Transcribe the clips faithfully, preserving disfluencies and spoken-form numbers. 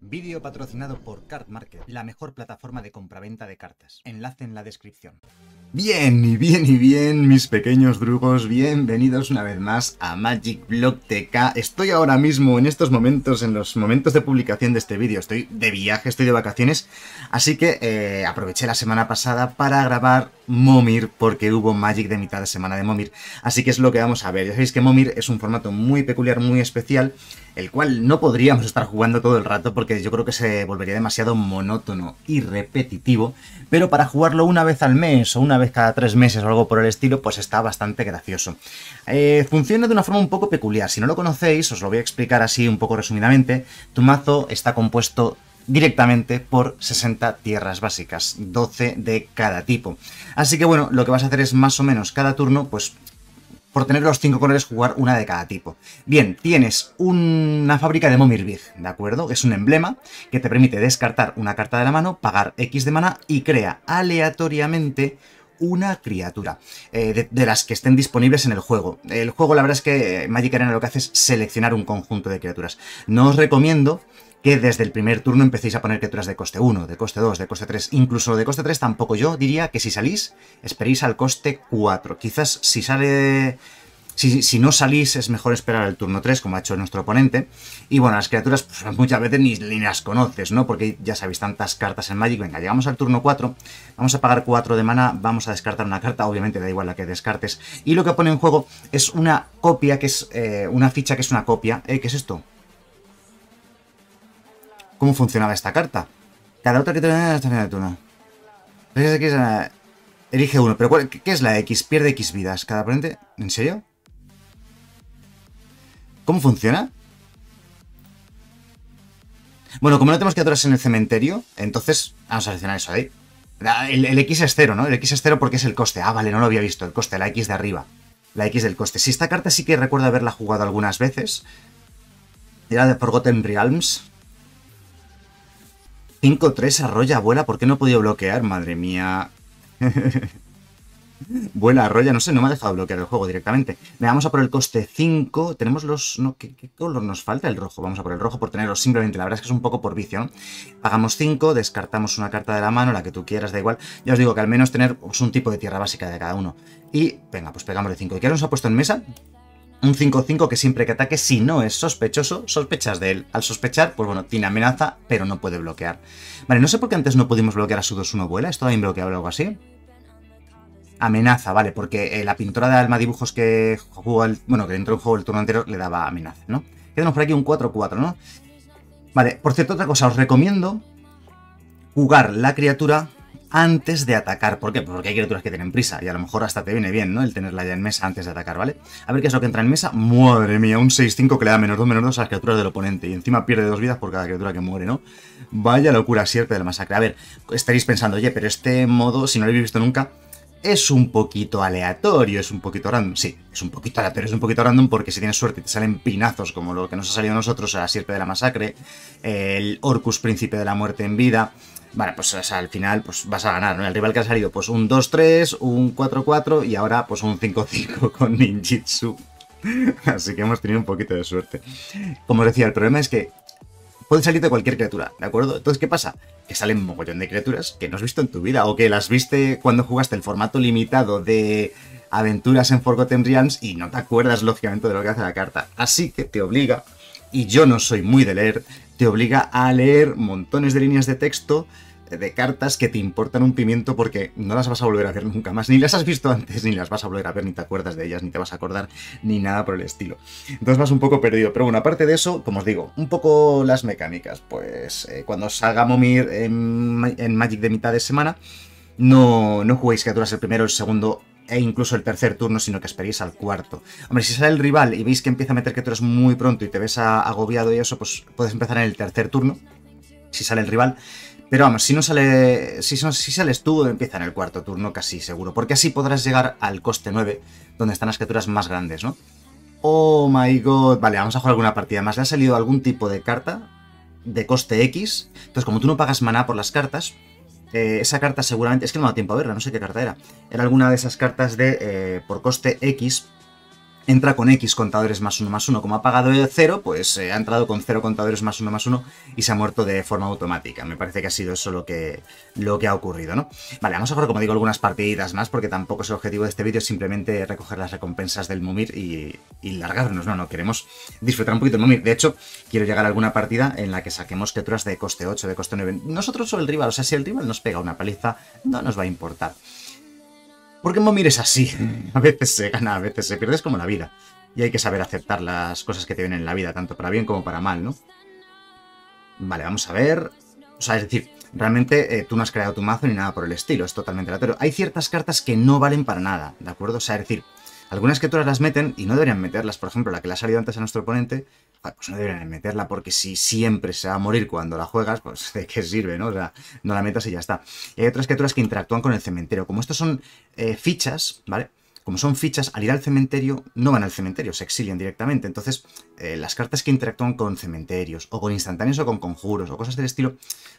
Vídeo patrocinado por Cardmarket, la mejor plataforma de compraventa de cartas. Enlace en la descripción. Bien, y bien, y bien, mis pequeños drugos, bienvenidos una vez más a MagicBlogTK. Estoy ahora mismo, en estos momentos, en los momentos de publicación de este vídeo, estoy de viaje, estoy de vacaciones, así que eh, aproveché la semana pasada para grabar Momir, porque hubo Magic de mitad de semana de Momir, así que es lo que vamos a ver. Ya sabéis que Momir es un formato muy peculiar, muy especial, el cual no podríamos estar jugando todo el rato, porque yo creo que se volvería demasiado monótono y repetitivo, pero para jugarlo una vez al mes o una vez cada tres meses o algo por el estilo, pues está bastante gracioso. Eh, funciona de una forma un poco peculiar. Si no lo conocéis, os lo voy a explicar así un poco resumidamente. Tu mazo está compuesto directamente por sesenta tierras básicas, doce de cada tipo. Así que bueno, lo que vas a hacer es más o menos cada turno, pues por tener los cinco colores, jugar una de cada tipo. Bien, tienes una fábrica de Momir Big, ¿de acuerdo? Es un emblema que te permite descartar una carta de la mano, pagar X de mana y crea aleatoriamente una criatura eh, de, de las que estén disponibles en el juego. El juego, la verdad es que Magic Arena lo que hace es seleccionar un conjunto de criaturas. No os recomiendo que desde el primer turno empecéis a poner criaturas de coste uno, de coste dos, de coste tres, incluso de coste tres tampoco. Yo diría que si salís, esperéis al coste cuatro. Quizás si sale... Si, si no salís, es mejor esperar el turno tres, como ha hecho nuestro oponente. Y bueno, las criaturas pues, muchas veces ni, ni las conoces, ¿no? Porque ya sabéis, tantas cartas en Magic. Venga, llegamos al turno cuatro, vamos a pagar cuatro de mana, vamos a descartar una carta, obviamente da igual la que descartes. Y lo que pone en juego es una copia, que es eh, una ficha que es una copia. Eh, ¿Qué es esto? ¿Cómo funcionaba esta carta? Cada otra que te da hasta final de turno. Elige uno, pero cuál, ¿qué es la X? Pierde X vidas. Cada oponente... ¿En serio? ¿Cómo funciona? Bueno, como no tenemos criaturas en el cementerio, entonces vamos a seleccionar eso ahí. El, el X es cero, ¿no? El X es cero porque es el coste. Ah, vale, no lo había visto. El coste, la X de arriba. La X del coste. Sí, esta carta sí que recuerdo haberla jugado algunas veces. Era de Forgotten Realms. cinco tres, arrolla, abuela. ¿Por qué no he podido bloquear? Madre mía. Vuela, arrolla, no sé, no me ha dejado bloquear el juego directamente. Le vamos a por el coste cinco. Tenemos los... No, ¿qué, ¿Qué color nos falta? El rojo. Vamos a por el rojo por tenerlo simplemente. La verdad es que es un poco por vicio, ¿no? Pagamos cinco, descartamos una carta de la mano, la que tú quieras, da igual. Ya os digo que al menos tener pues, un tipo de tierra básica de cada uno. Y, venga, pues pegamos el cinco. ¿Y qué nos ha puesto en mesa? Un cinco cinco que siempre que ataque, si no es sospechoso, sospechas de él. Al sospechar, pues bueno, tiene amenaza, pero no puede bloquear. Vale, no sé por qué antes no pudimos bloquear a su dos uno vuela. ¿Esto va inbloqueable o algo así? Amenaza, vale, porque eh, la pintora de alma dibujos que jugó el, bueno, que entró en juego el turno anterior le daba amenaza, ¿no? Quedamos por aquí un cuatro cuatro, ¿no? Vale, por cierto, otra cosa, os recomiendo jugar la criatura antes de atacar. ¿Por qué? Pues porque hay criaturas que tienen prisa y a lo mejor hasta te viene bien, ¿no? El tenerla ya en mesa antes de atacar, ¿vale? A ver qué es lo que entra en mesa. Madre mía, un seis cinco que le da menos dos, menos dos a las criaturas del oponente. Y encima pierde dos vidas por cada criatura que muere, ¿no? Vaya locura, Sierpe de la Masacre. A ver, estaréis pensando, oye, pero este modo, si no lo habéis visto nunca, es un poquito aleatorio, es un poquito random. Sí, es un poquito aleatorio, es un poquito random porque si tienes suerte te salen pinazos como lo que nos ha salido a nosotros, a Sierpe de la Masacre, el Orcus Príncipe de la Muerte en Vida... Vale, pues o sea, al final pues vas a ganar, ¿no? El rival que ha salido, pues un dos tres, un cuatro cuatro y ahora pues un cinco cinco con ninjitsu. Así que hemos tenido un poquito de suerte. Como os decía, el problema es que puede salir de cualquier criatura, ¿de acuerdo? Entonces, ¿qué pasa? Que salen mogollón de criaturas que no has visto en tu vida o que las viste cuando jugaste el formato limitado de aventuras en Forgotten Realms y no te acuerdas, lógicamente, de lo que hace la carta. Así que te obliga, y yo no soy muy de leer, te obliga a leer montones de líneas de texto de cartas que te importan un pimiento porque no las vas a volver a ver nunca más, ni las has visto antes, ni las vas a volver a ver, ni te acuerdas de ellas, ni te vas a acordar, ni nada por el estilo. Entonces vas un poco perdido, pero bueno, aparte de eso, como os digo, un poco las mecánicas, pues eh, cuando salga Momir en, en Magic de mitad de semana, no, no juguéis criaturas el primero, el segundo e incluso el tercer turno, sino que esperéis al cuarto. Hombre, si sale el rival y veis que empieza a meter criaturas muy pronto y te ves agobiado y eso, pues puedes empezar en el tercer turno, si sale el rival. Pero vamos, si no sale, si, si sales tú, empieza en el cuarto turno casi seguro. Porque así podrás llegar al coste nueve, donde están las criaturas más grandes, ¿no? Oh my god. Vale, vamos a jugar alguna partida más. Le ha salido algún tipo de carta de coste X. Entonces, como tú no pagas maná por las cartas, eh, esa carta seguramente... Es que no me da tiempo a verla, no sé qué carta era. Era alguna de esas cartas de eh, por coste X. entra con X contadores más uno más uno. Como ha pagado el cero, pues eh, ha entrado con cero contadores más uno más uno y se ha muerto de forma automática. Me parece que ha sido eso lo que, lo que ha ocurrido, ¿no? Vale, vamos a jugar, como digo, algunas partiditas más, porque tampoco es el objetivo de este vídeo, es simplemente recoger las recompensas del Momir y, y largarnos. No, no, queremos disfrutar un poquito del Momir. De hecho, quiero llegar a alguna partida en la que saquemos criaturas de coste ocho, de coste nueve. Nosotros o el rival, o sea, si el rival nos pega una paliza, no nos va a importar. Porque Momir es así, a veces se gana, a veces se pierde, es como la vida. Y hay que saber aceptar las cosas que te vienen en la vida, tanto para bien como para mal, ¿no? Vale, vamos a ver... O sea, es decir, realmente eh, tú no has creado tu mazo ni nada por el estilo, es totalmente aleatorio. Hay ciertas cartas que no valen para nada, ¿de acuerdo? O sea, es decir, algunas criaturas las meten y no deberían meterlas. Por ejemplo, la que le ha salido antes a nuestro oponente, pues no deberían meterla, porque si siempre se va a morir cuando la juegas, pues ¿de qué sirve, no? O sea, no la metas y ya está. Y hay otras criaturas que interactúan con el cementerio. Como estos son eh, fichas, ¿vale? Como son fichas, al ir al cementerio, no van al cementerio, se exilian directamente. Entonces, eh, las cartas que interactúan con cementerios, o con instantáneos, o con conjuros, o cosas del estilo,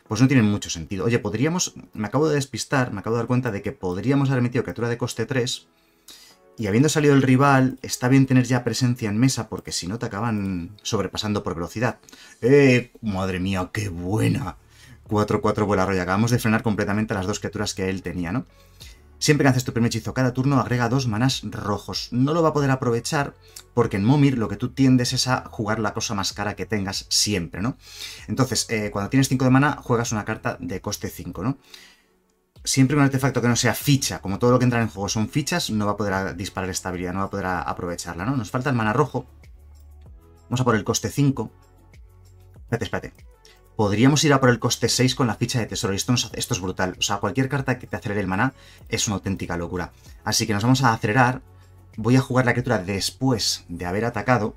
pues no tienen mucho sentido. Oye, podríamos... Me acabo de despistar, me acabo de dar cuenta de que podríamos haber metido criatura de coste tres... Y habiendo salido el rival, está bien tener ya presencia en mesa, porque si no te acaban sobrepasando por velocidad. ¡Eh! ¡Madre mía, qué buena! cuatro cuatro vuela roya. Acabamos de frenar completamente a las dos criaturas que él tenía, ¿no? Siempre que haces tu primer hechizo cada turno, agrega dos manás rojos. No lo va a poder aprovechar, porque en Momir lo que tú tiendes es a jugar la cosa más cara que tengas siempre, ¿no? Entonces, eh, cuando tienes cinco de maná, juegas una carta de coste cinco, ¿no? Siempre un artefacto que no sea ficha, como todo lo que entra en juego son fichas, no va a poder disparar esta habilidad, no va a poder aprovecharla, ¿no? Nos falta el mana rojo. Vamos a por el coste cinco. Espérate, espérate. Podríamos ir a por el coste seis con la ficha de tesoro. Y esto, nos, esto es brutal. O sea, cualquier carta que te acelere el maná es una auténtica locura. Así que nos vamos a acelerar. Voy a jugar la criatura después de haber atacado.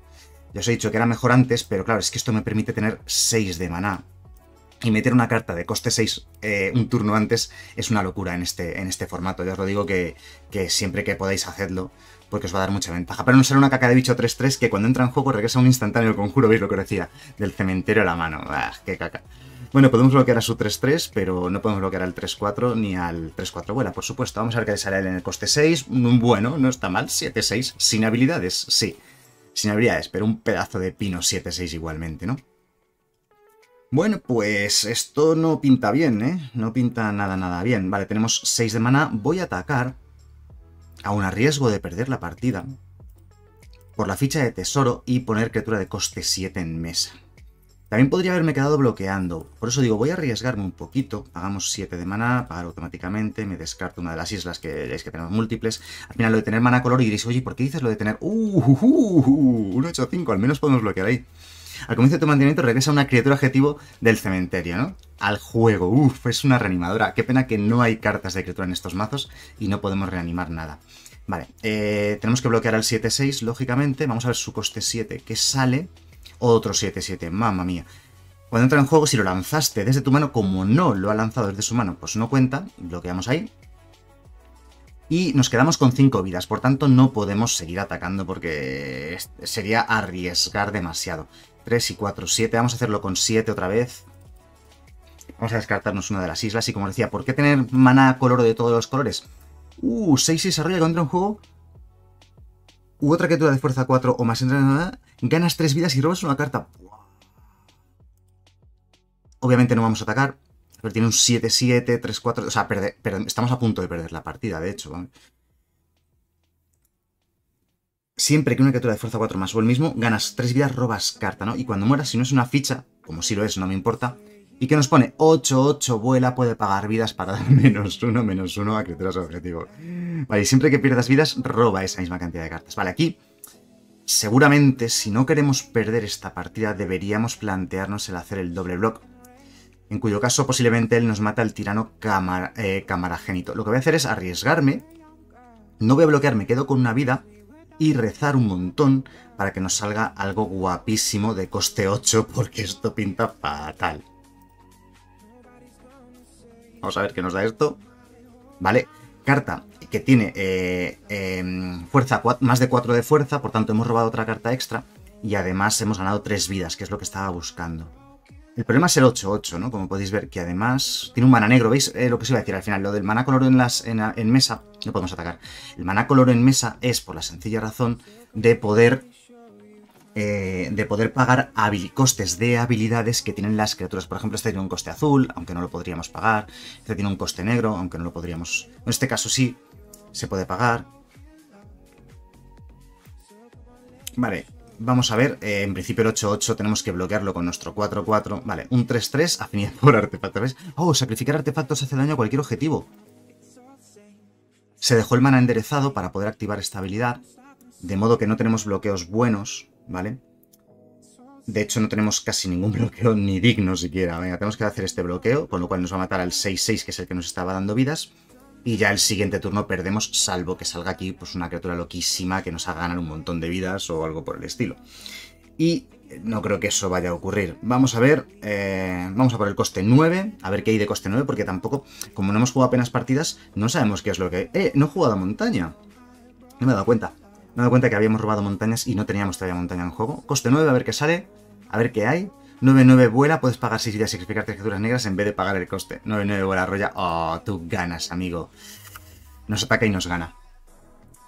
Ya os he dicho que era mejor antes, pero claro, es que esto me permite tener seis de maná. Y meter una carta de coste seis eh, un turno antes es una locura en este, en este formato. Ya os lo digo que, que siempre que podáis hacedlo, porque os va a dar mucha ventaja. Para no ser una caca de bicho tres tres que cuando entra en juego regresa un instantáneo conjuro, ¿veis lo que os decía? Del cementerio a la mano. ¡Ah, qué caca! Bueno, podemos bloquear a su tres tres, pero no podemos bloquear al tres cuatro ni al tres cuatro vuela, por supuesto. Vamos a ver qué le sale en el coste seis. Bueno, no está mal. siete seis. Sin habilidades, sí. Sin habilidades, pero un pedazo de pino siete seis igualmente, ¿no? Bueno, pues esto no pinta bien, ¿eh? No pinta nada, nada bien. Vale, tenemos seis de maná. Voy a atacar, aún a riesgo de perder la partida, por la ficha de tesoro y poner criatura de coste siete en mesa. También podría haberme quedado bloqueando. Por eso digo, voy a arriesgarme un poquito. Pagamos siete de maná, pagar automáticamente. Me descarto una de las islas que, es que tenemos múltiples. Al final, lo de tener maná color, y diréis, oye, ¿por qué dices lo de tener...? ¡Uh! uh, uh, uh uno ocho cinco, al menos podemos bloquear ahí. Al comienzo de tu mantenimiento regresa una criatura objetivo del cementerio, ¿no? Al juego. Uf, es una reanimadora. Qué pena que no hay cartas de criatura en estos mazos y no podemos reanimar nada. Vale, eh, tenemos que bloquear al siete seis, lógicamente. Vamos a ver su coste siete, que sale. Otro siete siete, mamma mía. Cuando entra en juego, si lo lanzaste desde tu mano, como no lo ha lanzado desde su mano, pues no cuenta. Bloqueamos ahí. Y nos quedamos con cinco vidas, por tanto no podemos seguir atacando porque sería arriesgar demasiado. tres y cuatro, siete. Vamos a hacerlo con siete otra vez. Vamos a descartarnos una de las islas. Y como decía, ¿por qué tener maná color de todos los colores? Uh, seis seis arrolla contra un juego. U otra criatura de fuerza cuatro o más. Ganas tres vidas y robas una carta. Obviamente no vamos a atacar. Pero tiene un siete siete, tres cuatro... O sea, perder, perder, estamos a punto de perder la partida, de hecho. Siempre que una criatura de fuerza cuatro más o el mismo, ganas tres vidas, robas carta, ¿no? Y cuando mueras, si no es una ficha, como si lo es, no me importa. Y que nos pone ocho ocho, vuela, puede pagar vidas para dar menos uno, menos uno a criaturas objetivo. Vale, y siempre que pierdas vidas, roba esa misma cantidad de cartas. Vale, aquí, seguramente, si no queremos perder esta partida, deberíamos plantearnos el hacer el doble block. En cuyo caso, posiblemente, él nos mata al tirano camar eh, camaragénito. Lo que voy a hacer es arriesgarme. No voy a bloquear, me quedo con una vida. Y rezar un montón para que nos salga algo guapísimo de coste ocho, porque esto pinta fatal. Vamos a ver qué nos da esto. Vale, carta que tiene eh, eh, fuerza cuatro, más de cuatro de fuerza, por tanto hemos robado otra carta extra y además hemos ganado tres vidas, que es lo que estaba buscando. El problema es el ocho ocho, ¿no? Como podéis ver, que además tiene un mana negro. ¿Veis eh, lo que os iba a decir al final? Lo del mana color en, las, en, en mesa... No podemos atacar. El mana color en mesa es por la sencilla razón de poder... Eh, de poder pagar costes de habilidades que tienen las criaturas. Por ejemplo, este tiene un coste azul, aunque no lo podríamos pagar. Este tiene un coste negro, aunque no lo podríamos... En este caso sí, se puede pagar. Vale, vamos a ver. Eh, en principio el ocho ocho tenemos que bloquearlo con nuestro cuatro cuatro. Vale, un tres tres, afinidad por artefactos. ¿Ves? Oh, sacrificar artefactos hace daño a cualquier objetivo. Se dejó el mana enderezado para poder activar esta habilidad. De modo que no tenemos bloqueos buenos... ¿Vale? De hecho, no tenemos casi ningún bloqueo ni digno siquiera. Venga, tenemos que hacer este bloqueo, con lo cual nos va a matar al seis seis, que es el que nos estaba dando vidas. Y ya el siguiente turno perdemos, salvo que salga aquí pues una criatura loquísima que nos haga ganar un montón de vidas o algo por el estilo. Y no creo que eso vaya a ocurrir. Vamos a ver, eh, vamos a por el coste nueve, a ver qué hay de coste nueve, porque tampoco, como no hemos jugado apenas partidas, no sabemos qué es lo que hay. ¡Eh! No he jugado a montaña. No me he dado cuenta. Me he dado cuenta que habíamos robado montañas y no teníamos todavía montaña en juego. Coste nueve, a ver qué sale, a ver qué hay. nueve nueve vuela, puedes pagar seis vidas y sacrificar tres criaturas negras en vez de pagar el coste. nueve nueve vuela, arrolla. Oh, tú ganas, amigo. Nos ataca y nos gana.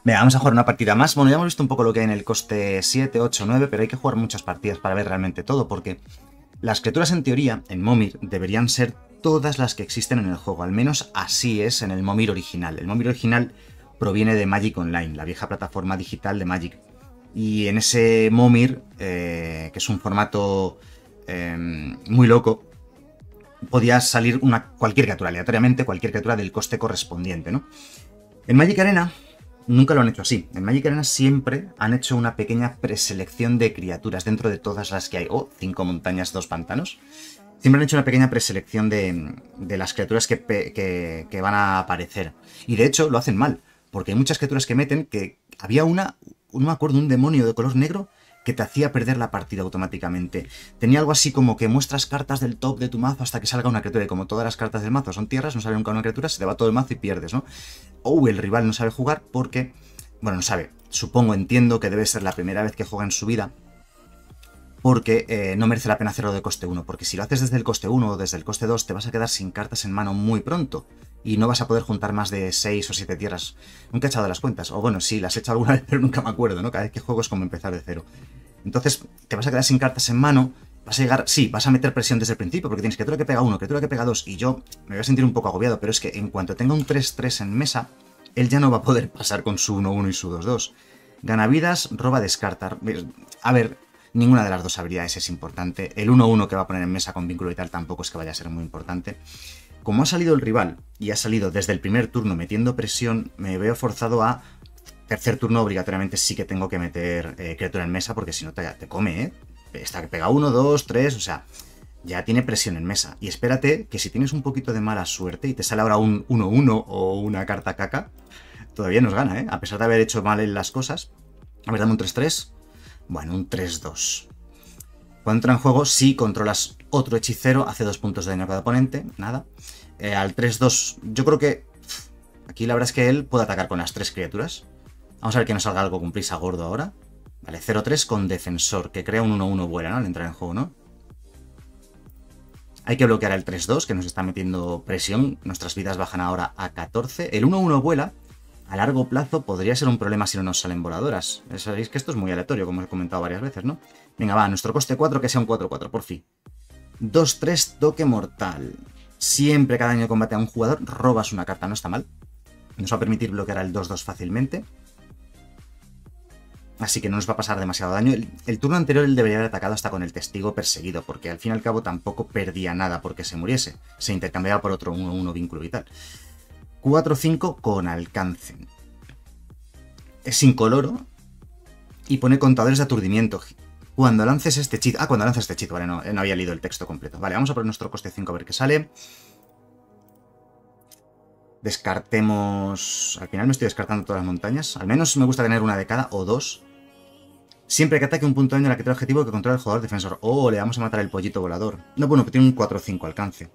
Venga, vamos a jugar una partida más. Bueno, ya hemos visto un poco lo que hay en el coste siete, ocho, nueve, pero hay que jugar muchas partidas para ver realmente todo, porque las criaturas en teoría, en Momir, deberían ser todas las que existen en el juego. Al menos así es en el Momir original. El Momir original... proviene de Magic Online, la vieja plataforma digital de Magic. Y en ese Momir, eh, que es un formato eh, muy loco, podía salir una, cualquier criatura, aleatoriamente cualquier criatura del coste correspondiente, ¿no? En Magic Arena nunca lo han hecho así. En Magic Arena siempre han hecho una pequeña preselección de criaturas dentro de todas las que hay. Oh, cinco montañas, dos pantanos. Siempre han hecho una pequeña preselección de, de las criaturas que, que, que van a aparecer. Y de hecho lo hacen mal. Porque hay muchas criaturas que meten que había una, no me acuerdo, un demonio de color negro que te hacía perder la partida automáticamente. Tenía algo así como que muestras cartas del top de tu mazo hasta que salga una criatura. Y como todas las cartas del mazo son tierras, no sale nunca una criatura, se te va todo el mazo y pierdes, ¿no? O el rival no sabe jugar porque... Bueno, no sabe. Supongo, entiendo que debe ser la primera vez que juega en su vida. Porque eh, no merece la pena hacerlo de coste uno. Porque si lo haces desde el coste uno o desde el coste dos, te vas a quedar sin cartas en mano muy pronto. Y no vas a poder juntar más de seis o siete tierras. Nunca he echado las cuentas. O bueno, sí, las he hecho alguna vez, pero nunca me acuerdo, ¿no? Cada vez que juego es como empezar de cero. Entonces, te vas a quedar sin cartas en mano. Vas a llegar... Sí, vas a meter presión desde el principio, porque tienes criatura que pega uno, criatura que pega dos. Y yo me voy a sentir un poco agobiado, pero es que en cuanto tenga un tres tres en mesa, él ya no va a poder pasar con su uno uno y su dos dos. Gana vidas, roba, descarta. A ver, ninguna de las dos habilidades es importante. El uno uno que va a poner en mesa con vínculo vital tampoco es que vaya a ser muy importante. Como ha salido el rival y ha salido desde el primer turno metiendo presión, me veo forzado a tercer turno obligatoriamente sí que tengo que meter eh, criatura en mesa, porque si no te, te come, ¿eh? Está que pega uno, dos, tres, o sea, ya tiene presión en mesa. Y espérate que si tienes un poquito de mala suerte y te sale ahora un uno uno o una carta caca, todavía nos gana, ¿eh? A pesar de haber hecho mal en las cosas. A ver, dame un tres tres. Bueno, un tres dos. Cuando entra en juego, si controlas otro hechicero, hace dos puntos de daño a cada oponente, nada. Eh, al tres dos, yo creo que aquí la verdad es que él puede atacar con las tres criaturas. Vamos a ver que no salga algo con prisa gordo ahora. Vale, cero tres con defensor, que crea un uno uno vuela, ¿no? Al entrar en juego, ¿no? Hay que bloquear el tres dos, que nos está metiendo presión. Nuestras vidas bajan ahora a catorce. El uno uno vuela, a largo plazo, podría ser un problema si no nos salen voladoras. Sabéis que esto es muy aleatorio, como os he comentado varias veces, ¿no? Venga, va, nuestro coste cuatro, que sea un cuatro cuatro, por fin. dos tres, toque mortal. Siempre cada año de combate a un jugador robas una carta, no está mal. Nos va a permitir bloquear al dos dos fácilmente. Así que no nos va a pasar demasiado daño. El, el turno anterior él debería haber atacado hasta con el testigo perseguido, porque al fin y al cabo tampoco perdía nada porque se muriese. Se intercambiaba por otro uno uno vínculo vital. cuatro cinco con alcance. Es incoloro y pone contadores de aturdimiento. Cuando lances este hechizo... Ah, cuando lances este hechizo, vale, no, no había leído el texto completo. Vale, vamos a poner nuestro coste cinco a ver qué sale. Descartemos... Al final me estoy descartando todas las montañas. Al menos me gusta tener una de cada o dos. Siempre que ataque un punto de daño a la criatura objetivo que controla el jugador defensor. Oh, le vamos a matar el pollito volador. No, bueno, que tiene un cuatro cinco alcance.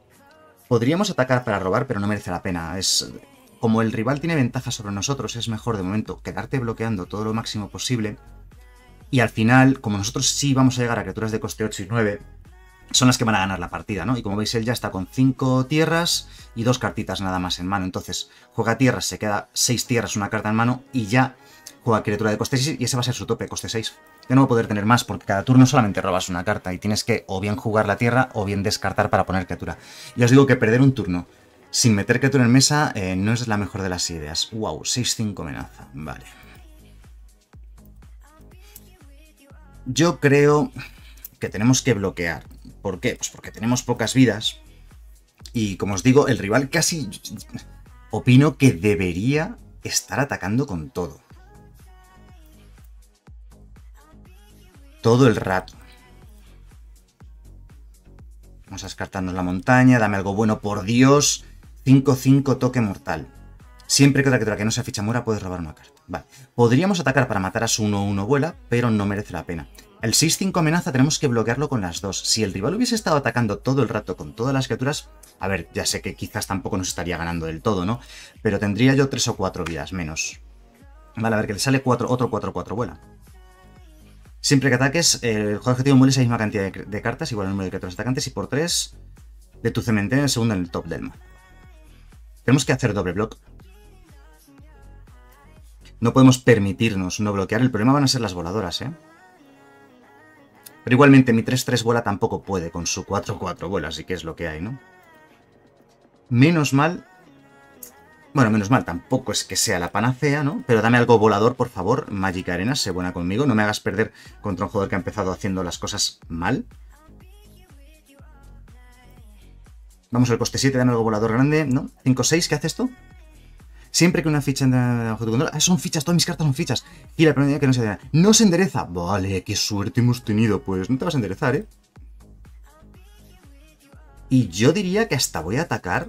Podríamos atacar para robar, pero no merece la pena. Es como el rival tiene ventaja sobre nosotros, es mejor de momento quedarte bloqueando todo lo máximo posible. Y al final, como nosotros sí vamos a llegar a criaturas de coste ocho y nueve, son las que van a ganar la partida, ¿no? Y como veis, él ya está con cinco tierras y dos cartitas nada más en mano. Entonces, juega tierras, se queda seis tierras, una carta en mano, y ya juega criatura de coste seis, y ese va a ser su tope, coste seis. Ya no va a poder tener más, porque cada turno solamente robas una carta, y tienes que o bien jugar la tierra o bien descartar para poner criatura. Y os digo que perder un turno sin meter criatura en mesa eh, no es la mejor de las ideas. Wow, seis cinco amenaza, vale. Yo creo que tenemos que bloquear. ¿Por qué? Pues porque tenemos pocas vidas y, como os digo, el rival casi opino que debería estar atacando con todo. Todo el rato. Vamos a descartarnos la montaña, dame algo bueno, por Dios. cinco cinco toque mortal. Siempre que otra criatura que no sea ficha mora puedes robar una carta. Vale. Podríamos atacar para matar a su uno uno vuela, pero no merece la pena. El seis cinco amenaza tenemos que bloquearlo con las dos. Si el rival hubiese estado atacando todo el rato con todas las criaturas... A ver, ya sé que quizás tampoco nos estaría ganando del todo, ¿no? Pero tendría yo tres o cuatro vidas menos. Vale, a ver, que le sale cuatro, otro cuatro cuatro vuela. Siempre que ataques, el jugador objetivo mueve esa misma cantidad de, de cartas, igual al número de criaturas atacantes, y por tres de tu cementerio en el segundo en el top del mazo. Tenemos que hacer doble block. No podemos permitirnos no bloquear. El problema van a ser las voladoras, ¿eh? Pero igualmente mi tres tres vuela tampoco puede con su cuatro cuatro vuela, así que es lo que hay, ¿no? Menos mal... Bueno, menos mal, tampoco es que sea la panacea, ¿no? Pero dame algo volador, por favor. Magic Arena, sé buena conmigo. No me hagas perder contra un jugador que ha empezado haciendo las cosas mal. Vamos al coste siete, dame algo volador grande, ¿no? cinco seis, ¿qué haces tú? Siempre que una ficha entra bajo tu control... Ah, son fichas, todas mis cartas son fichas. Y la primera idea que no se endereza. No se endereza. Vale, qué suerte hemos tenido. Pues no te vas a enderezar, ¿eh? Y yo diría que hasta voy a atacar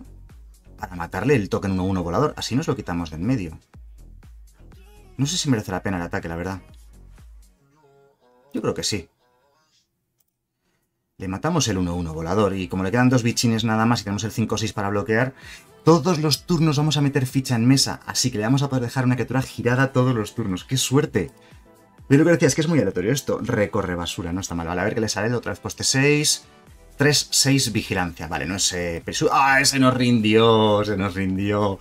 para matarle el token uno uno volador. Así nos lo quitamos de en medio. No sé si merece la pena el ataque, la verdad. Yo creo que sí. Le matamos el uno uno volador. Y como le quedan dos bichines nada más y tenemos el cinco seis para bloquear... Todos los turnos vamos a meter ficha en mesa, así que le vamos a poder dejar una criatura girada todos los turnos. ¡Qué suerte! Pero lo que decía es que es muy aleatorio esto. Recorre basura, no está mal. Vale, a ver que le sale otra vez coste seis. tres seis vigilancia. Vale, no sé... Persu... ¡Ah, se nos rindió! Se nos rindió.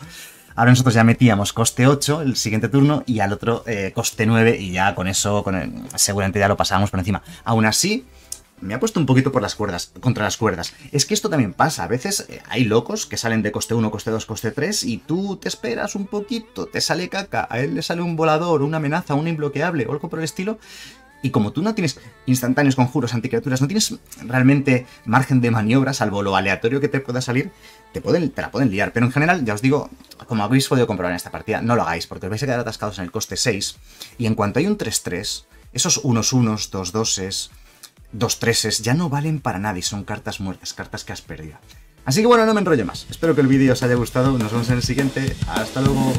Ahora nosotros ya metíamos coste ocho el siguiente turno y al otro eh, coste nueve y ya con eso con el... seguramente ya lo pasábamos por encima. Aún así... Me ha puesto un poquito por las cuerdas, contra las cuerdas. Es que esto también pasa. A veces hay locos que salen de coste uno, coste dos, coste tres y tú te esperas un poquito, te sale caca, a él le sale un volador, una amenaza, un imbloqueable o algo por el estilo. Y como tú no tienes instantáneos, conjuros, anticriaturas, no tienes realmente margen de maniobra, salvo lo aleatorio que te pueda salir, te, pueden, te la pueden liar. Pero en general, ya os digo, como habéis podido comprobar en esta partida, no lo hagáis porque os vais a quedar atascados en el coste seis. Y en cuanto hay un tres tres, esos uno uno, dos dos... Dos treses ya no valen para nadie, son cartas muertas, cartas que has perdido. Así que bueno, no me enrollo más. Espero que el vídeo os haya gustado, nos vemos en el siguiente. Hasta luego.